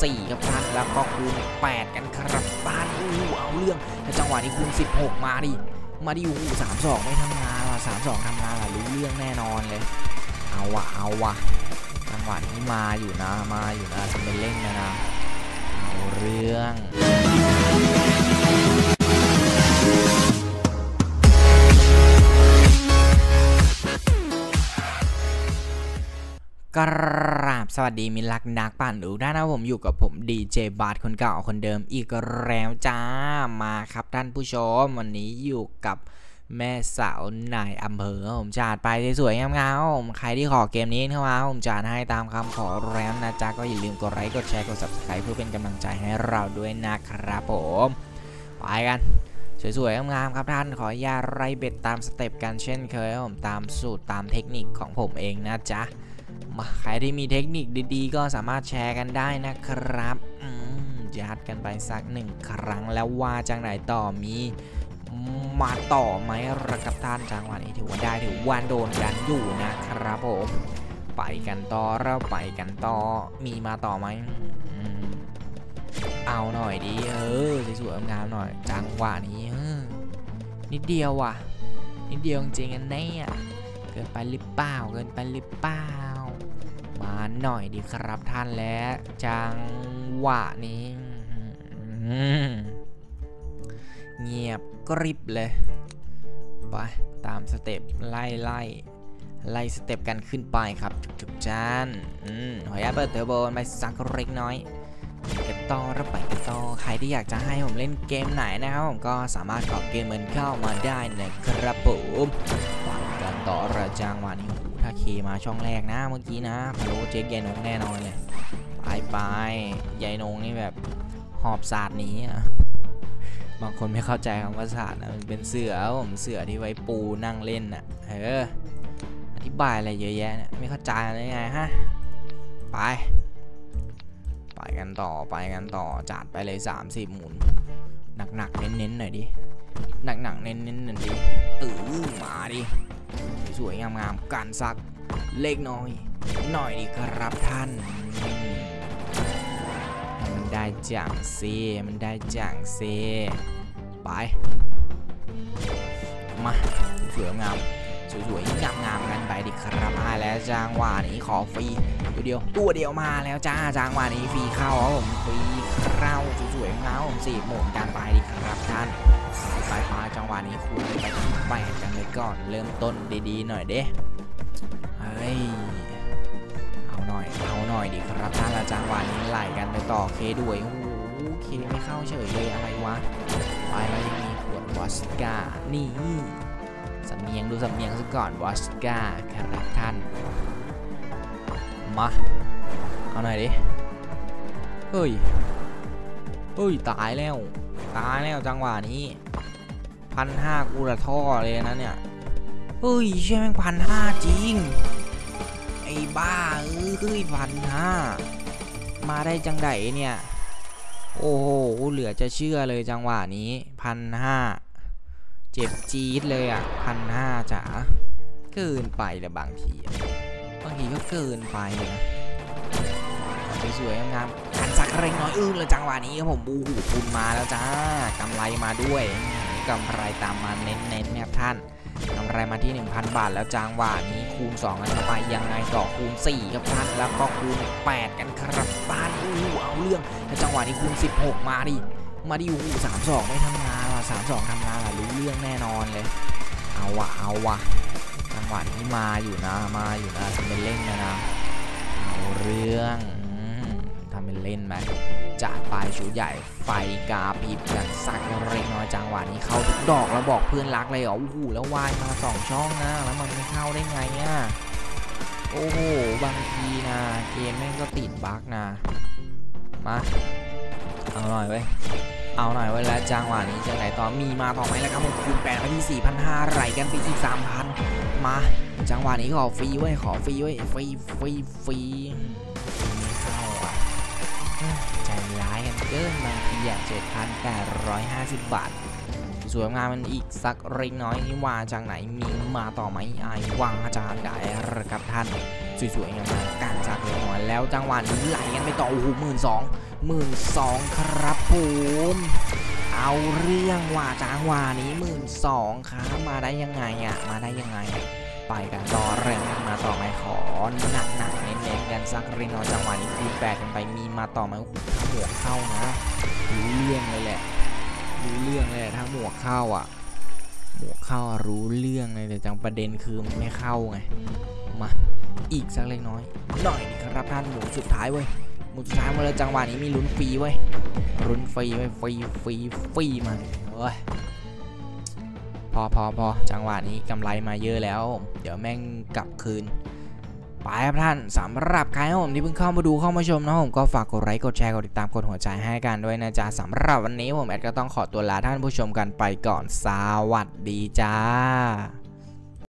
4ครับท่านแล้วก็คูณ8กันครับบ้านอู้เอาเรื่องแล้วจังหวะนี้คูณ16มาดิอู้32ไม่ทำงานว่ะ32ทำงานล่ะรู้เรื่องแน่นอนเลยเอาว่ะจังหวะนี้มาอยู่นะจะเป็นเล่นนะเอาเรื่องกราบสวัสดีมิลักนักปั่นดูด้านนะผมอยู่กับผมดีเจบาร์ดคนเก่าคนเดิมอีกแล้วจ้ามาครับท่านผู้ชมวันนี้อยู่กับแม่สาวนายอำเภอผมจัดไปสวยๆงามๆผมใครที่ขอเกมนี้เข้ามาผมจัดให้ตามคำขอแล้วนะจ๊ะก็อย่าลืมกดไลค์กดแชร์กด Subscribe เพื่อเป็นกำลังใจให้เราด้วยนะครับผมไปกันสวยๆงามๆครับท่านขออย่าไล่เบ็ดตามสเต็ปกันเช่นเคยผมตามสูตรตามเทคนิคของผมเองนะจ๊ะใครที่มีเทคนิคดีๆก็สามารถแชร์กันได้นะครับยัดกันไปสักหนึ่งครั้งแล้วว่าจังไหนต่อมีมาต่อไหมระกับท่านจังหวะนี้ถือว่าได้ถือว่าโดนกันอยู่นะครับผมไปกันต่อเราไปกันต่อมีมาต่อไหมเอาหน่อยดีสวยๆงามหน่อยจังหวะนี้นิดเดียวว่ะนิดเดียวจริงๆแน่เกินไปหรือเปล่ามาหน่อยดีครับท่านและจังหวะนี้เงียบกริบเลยไปตามสเต็ปไล่สเต็ปกันขึ้นไปครับจุกๆจานขออนุญาตเปิดเทอร์โบไปสักเล็กน้อยไปต่อรับไปต่อใครที่อยากจะให้ผมเล่นเกมไหนนะครับผมก็สามารถขอเกมมันเข้ามาได้นะครับผมการต่อระจังหวะนี้ถ้าเคมาช่องแรกนะเมื่อกี้นะพะโล้เจ๊ยายนงแน่นอนเลยไปยายนงนี่แบบหอบศาสตร์นี้อ่ะบางคนไม่เข้าใจคำว่าศาสตร์นะมันเป็นเสือผมเสือที่ไว้ปูนั่งเล่นอ่ะอธิบายอะไรเยอะแยะเนี่ยไม่เข้าใจอะไรไงฮะไปกันต่อจัดไปเลย30หมุนหนักเน้นหน่อยดิหนักเน้นดิตื่นมาดิสวยงามๆการซักเล็กน้อยดีครับท่านมันได้จังซีไปมาสวยงามกันไปดิครับมาแล้วจังหวะนี้ขอฟรีตัวเดียวมาแล้วจ้าจังหวะนี้ฟรีเข้าผมฟรีเข้าสวยๆงามผม4หมุนกันไปดิครับท่านไปจังหวะนี้คูณไป8กันเลยก่อนเริ่มต้นดีๆหน่อยเด้เฮ้ยเอาหน่อยดีครับท่านละจังหวะนี้ไหลกันไปต่อเคด้วยโอ้โหเคไม่เข้าเฉยเลยอะไรวะไปแล้วมีขวดวอสก้านี่สำเนียงดูซะก่อนวอสก้าครับท่านมาเอาหน่อยดิเฮ้ยตายแล้วจังหวะนี้1,500กูละท่อเลยนะเนี่ยเชื่อแม่ง1,500จริงไอ้บ้า1,500มาได้จังไดเนี่ยโอ้โหเหลือจะเชื่อเลยจังหวะนี้1,500เจ็บจี๊ดเลยอ่ะ1,500จ๋าเกินไปแต่บางทีก็เกินไปนะสวยๆงามการสักเร่งน้อยเลยจังหวะนี้ครับผมบูหูคุณมาแล้วจ้ากำไรมาด้วยกำไรตามมาเน้นๆครับท่านกำไรมาที่ 1,000 บาทแล้วจังหวะนี้คูณ2กันเข้าไปยังไงต่อคูณ4ครับท่านแล้วก็คูณ8กันครับบ้านอู้เอาเรื่องแล้วจังหวะนี้คูณ16มาดิอู้32ไม่ทำงานว่ะ32ทำงานล่ะรู้เรื่องแน่นอนเลยเอาว่ะจังหวะนี้มาอยู่นะทำเป็นเล่นนะเอาเรื่องทำเป็นเล่นไหมจัดไปชุดใหญ่ไฟกาบีบกันสักเล็กน้อยจังหวะนี้เข้าทุกดอกแล้วบอกเพื่อนรักเลยเหรอโอ้โหแล้ววายมา2ช่องนะแล้วมันไม่เข้าได้ไงเนี่ยโอ้โหบางทีนะเกมแม่งก็ติดบั๊กนะมาเอาหน่อยไว้แล้วจังหวะนี้จังไหนต่อมีมาต่อไหมแล้วครับผมคูณ8ไปที่ 4,500 ไหลกันไปอีก 3,000 มาจังหวะนี้ขอฟรีไว้ฟรีใจร้ายกันเกินบางทีอ่ะ 7,850 บาทสวยงามมันอีกสักเล็กน้อยนี่ว่าจังไหนมีมาต่อไหมไอ้ว่างอาจารย์ได้หรือครับท่าน สวยๆงามๆการจากเล็กน้อยแล้วจังหวะนี้ไหลกันไปต่อโอ้โห12,000ครับผมเอาเรื่องว่าจังหวะนี้12,000ครับมาได้ยังไงอ่ะไปกันต่อเร็วมาต่อไหมขอหนักๆเน้นๆกันสักรีนอจังหวะนี้คูณ8กันไปมีมาต่อไหมถ้าหมวกเข้านะรู้เรื่องเลยแหละถ้าหมวกเข้าอ่ะรู้เรื่องเลยแต่จังประเด็นคือมันไม่เข้าไงมาอีกสักเล็กน้อยหน่อยครับท่านหมวกสุดท้ายเว้ยหมวกสุดท้ายมาแล้วจังหวะนี้มีลุ้นฟรีเว้ยลุ้นฟรีไปฟรีมาเว้ยพอจังหวะนี้กำไรมาเยอะแล้วเดี๋ยวแม่งกลับคืนไปครับท่านสำหรับใครผมที่เพิ่งเข้ามาดูเข้ามาชมนะผมก็ฝากกดไลค์กดแชร์กดติดตามกดหัวใจให้กันด้วยนะจ๊ะสำหรับวันนี้ผมแอดก็ต้องขอตัวลาท่านผู้ชมกันไปก่อนสวัสดีจ้า